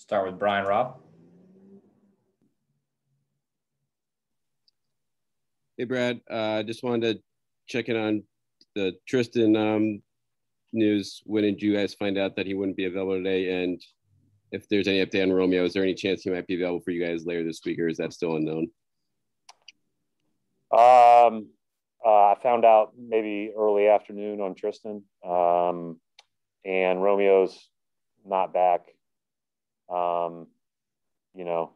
Start with Brian Robb. Hey, Brad. I just wanted to check in on the Tristan news. When did you guys find out that he wouldn't be available today? And if there's any update on Romeo, is there any chance he might be available for you guys later this week, or is that still unknown? I found out maybe early afternoon on Tristan, and Romeo's not back, you know,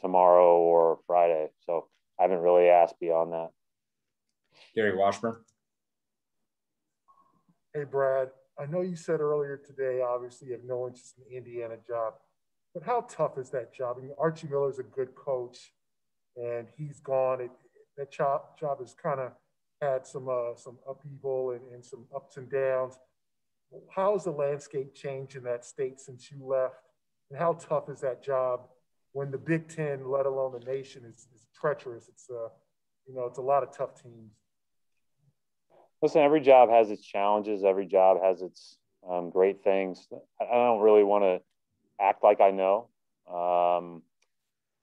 tomorrow or Friday. So I haven't really asked beyond that. Gary Washburn. Hey, Brad, I know you said earlier today, obviously you have no interest in the Indiana job, but how tough is that job? I mean, Archie Miller is a good coach and he's gone. That job has kind of had some upheaval and some ups and downs. How has the landscape changed in that state since you left? And how tough is that job when the Big Ten, let alone the nation, is treacherous? It's you know, it's a lot of tough teams. Listen, every job has its challenges. Every job has its great things. I don't really want to act like I know.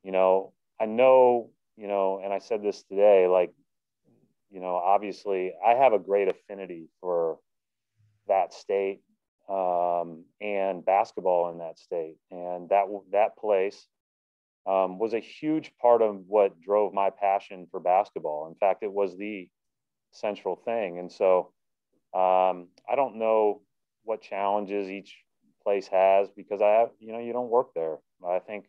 You know, I know, you know, and I said this today, like, you know, obviously I have a great affinity for that state and basketball in that state. And that place was a huge part of what drove my passion for basketball. In fact, it was the central thing. And so I don't know what challenges each place has because I have, you know, you don't work there. I think,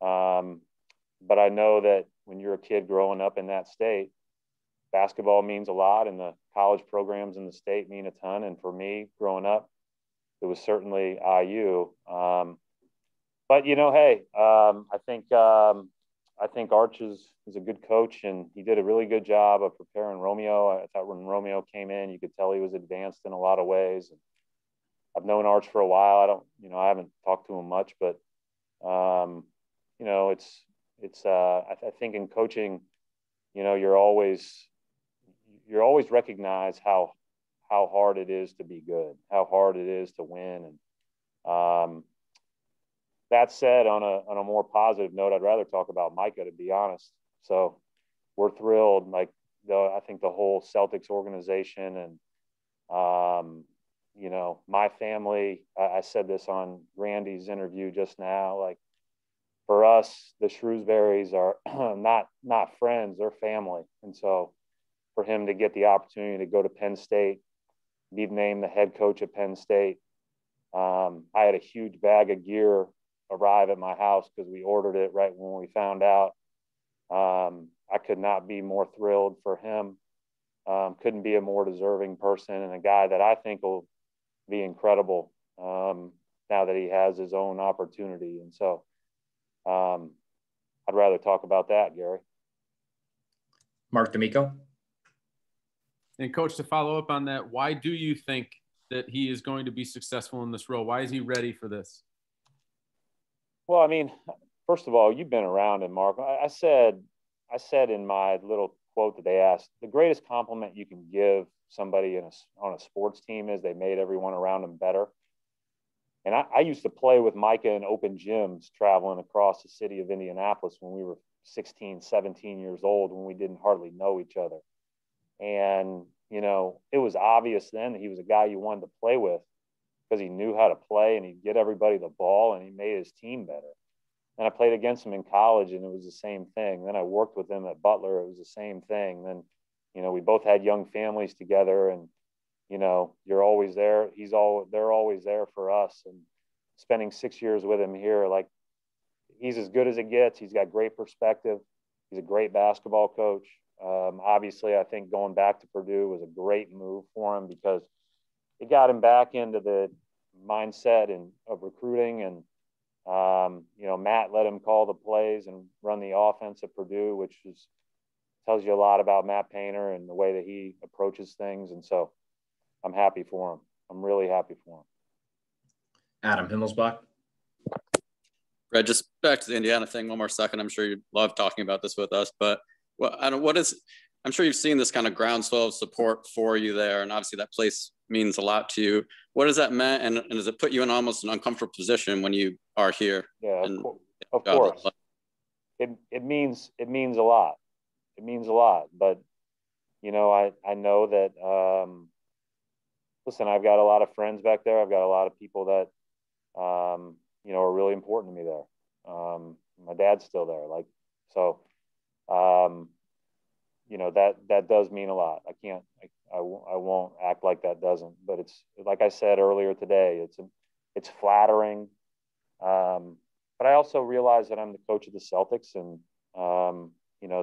but I know that when you're a kid growing up in that state, basketball means a lot, and the college programs in the state mean a ton. And for me, growing up, it was certainly IU. But you know, hey, I think Arch is a good coach, and he did a really good job of preparing Romeo. I thought when Romeo came in, you could tell he was advanced in a lot of ways. And I've known Arch for a while. I haven't talked to him much, but you know, I think in coaching, you know, you're always recognize how hard it is to be good, how hard it is to win. And that said, on a more positive note, I'd rather talk about Micah, to be honest. So we're thrilled. Like, I think the whole Celtics organization and, you know, my family, I said this on Randy's interview just now, like, for us, the Shrewsburys are not friends, they're family. And so for him to get the opportunity to go to Penn State, be named the head coach at Penn State, I had a huge bag of gear arrive at my house because we ordered it right when we found out. I could not be more thrilled for him. Couldn't be a more deserving person, and a guy that I think will be incredible now that he has his own opportunity. And so I'd rather talk about that, Gary. Mark D'Amico. And Coach, to follow up on that, why do you think that he is going to be successful in this role? Why is he ready for this? Well, I mean, first of all, you've been around, and Mark, I said in my little quote that they asked, the greatest compliment you can give somebody on a sports team is they made everyone around them better. And I used to play with Micah in open gyms traveling across the city of Indianapolis when we were 16, 17 years old, when we didn't hardly know each other. And, you know, it was obvious then that he was a guy you wanted to play with because he knew how to play and he'd get everybody the ball and he made his team better. And I played against him in college and it was the same thing. Then I worked with him at Butler. It was the same thing. Then, you know, we both had young families together, and you know, you're always there. They're always there for us. And spending 6 years with him here, like, he's as good as it gets. He's got great perspective. He's a great basketball coach. Obviously, I think going back to Purdue was a great move for him because it got him back into the mindset of recruiting. And, you know, Matt let him call the plays and run the offense at Purdue, which tells you a lot about Matt Painter and the way that he approaches things. And so, I'm happy for him. I'm really happy for him. Adam Himmelsbach. Brad, just back to the Indiana thing one more second. I'm sure you love talking about this with us, but I'm sure you've seen this kind of groundswell of support for you there. And obviously that place means a lot to you. What does that mean? And does it put you in almost an uncomfortable position when you are here? Yeah, of course. It means a lot. It means a lot. But, you know, I know that, listen, I've got a lot of friends back there. I've got a lot of people that, you know, are really important to me there. My dad's still there. Like, so, you know, that does mean a lot. I won't act like that doesn't, but it's like I said earlier today, it's flattering. But I also realize that I'm the coach of the Celtics, and, you know,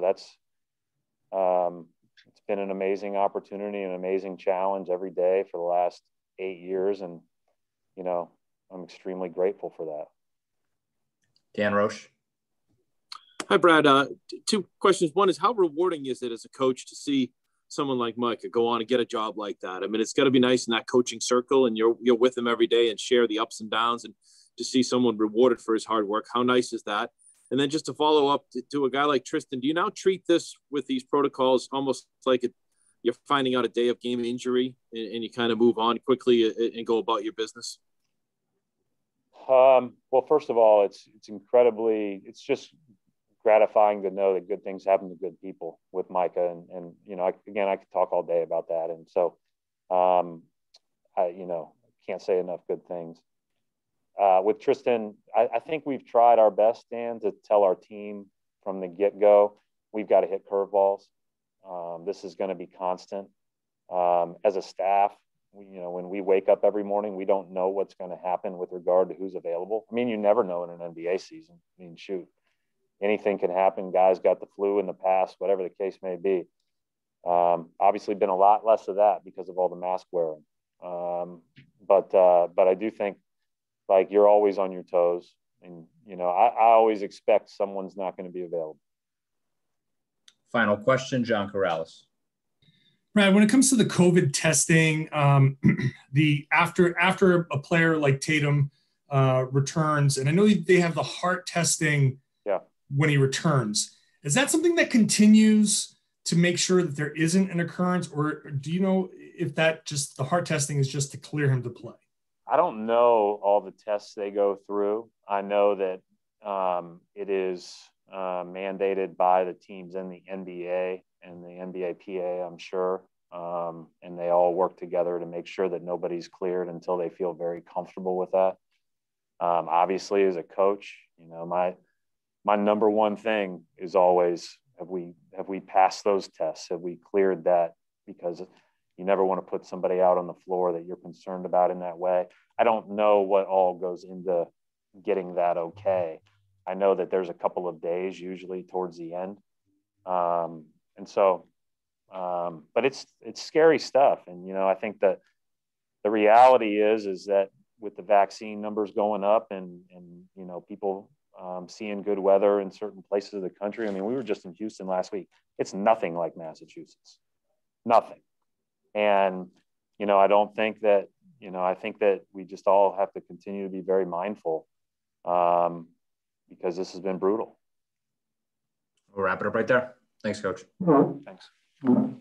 it's been an amazing opportunity, an amazing challenge every day for the last 8 years. And, you know, I'm extremely grateful for that. Dan Roche. Hi, Brad. Two questions. One is, how rewarding is it as a coach to see someone like Micah go on and get a job like that? I mean, it's got to be nice in that coaching circle, and you're with him every day and share the ups and downs, and to see someone rewarded for his hard work. How nice is that? And then just to follow up to a guy like Tristan, do you now treat this with these protocols almost like you're finding out a day of game injury and you kind of move on quickly and go about your business? Well, first of all, it's just gratifying to know that good things happen to good people with Micah. And you know, I could talk all day about that. And so, you know, can't say enough good things. With Tristan, I think we've tried our best, Dan, to tell our team from the get-go, we've got to hit curveballs. This is going to be constant. As a staff, you know, when we wake up every morning, we don't know what's going to happen with regard to who's available. I mean, you never know in an NBA season. I mean, shoot, anything can happen. Guys got the flu in the past, whatever the case may be. Obviously been a lot less of that because of all the mask wearing. But I do think, like, you're always on your toes, and, you know, I always expect someone's not going to be available. Final question, John Corrales. Brad, when it comes to the COVID testing, the after a player like Tatum returns, and I know they have the heart testing when he returns, is that something that continues to make sure that there isn't an occurrence, or do you know if that just the heart testing is just to clear him to play? I don't know all the tests they go through. I know that it is mandated by the teams in the NBA and the NBAPA, I'm sure. And they all work together to make sure that nobody's cleared until they feel very comfortable with that. Obviously, as a coach, you know, my number one thing is always, have we passed those tests? Have we cleared that? Because you never want to put somebody out on the floor that you're concerned about in that way. I don't know what all goes into getting that okay. I know that there's a couple of days usually towards the end. And so, but it's scary stuff. And, you know, I think that the reality is that with the vaccine numbers going up and you know, people seeing good weather in certain places of the country. I mean, we were just in Houston last week. It's nothing like Massachusetts, nothing. And, you know, I don't think that, you know, I think that we just all have to continue to be very mindful because this has been brutal. We'll wrap it up right there. Thanks, Coach. Thanks.